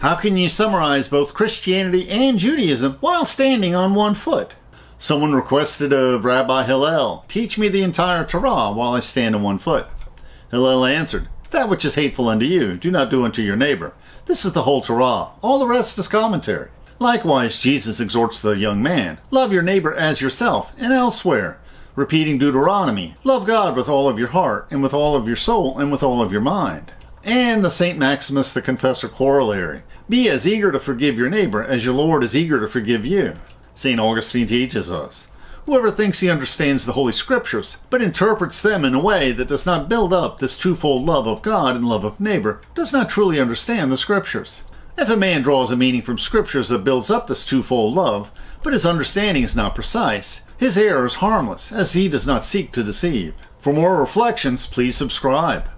How can you summarize both Christianity and Judaism while standing on one foot? Someone requested of Rabbi Hillel, teach me the entire Torah while I stand on one foot. Hillel answered, that which is hateful unto you, do not do unto your neighbor. This is the whole Torah. All the rest is commentary. Likewise, Jesus exhorts the young man, love your neighbor as yourself, and elsewhere, repeating Deuteronomy, love God with all of your heart, and with all of your soul, and with all of your mind. And the St. Maximus the Confessor corollary, be as eager to forgive your neighbor as your Lord is eager to forgive you. St. Augustine teaches us, whoever thinks he understands the Holy Scriptures, but interprets them in a way that does not build up this twofold love of God and love of neighbor, does not truly understand the Scriptures. If a man draws a meaning from Scriptures that builds up this twofold love, but his understanding is not precise, his error is harmless, as he does not seek to deceive. For more reflections, please subscribe.